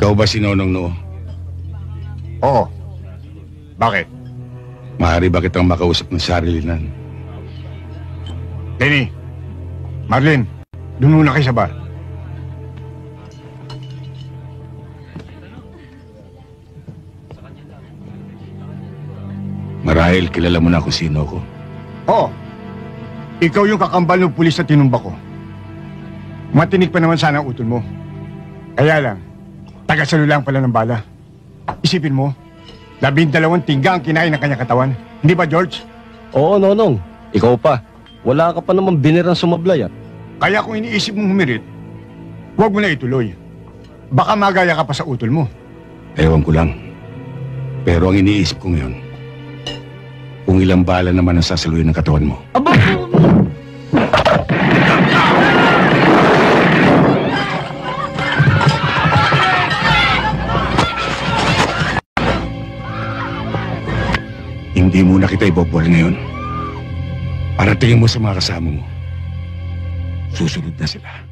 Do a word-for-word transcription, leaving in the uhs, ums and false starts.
Ikaw ba si Nonong Noo? Oo. Bakit? Maaari ba kitang makausap ng sarilinan? Lenny! Marlene! Doon muna kayo sa bar. Marahil kilala mo na kung sino ko. Oo. Ikaw yung kakambal ng pulis na tinumba ko. Matinik pa naman sana ang utol mo. Kaya lang, tagasalo lang pala ng bala. Isipin mo, labing dalawang tingga ang kinain ng kanyang katawan. Hindi ba, George? Oo, Nonong. Ikaw pa. Wala ka pa naman binirang sumablay at. Kaya kung iniisip mong humirit, huwag mo na ituloy. Baka magaya ka pa sa utol mo. Ewan ko lang. Pero ang iniisip ko ngayon, kung ilang bala naman ang sasaluhin ng katawan mo. Aba! Hindi muna kita ibobol ngayon. Para tingin mo sa mga kasama mo, susunod na sila.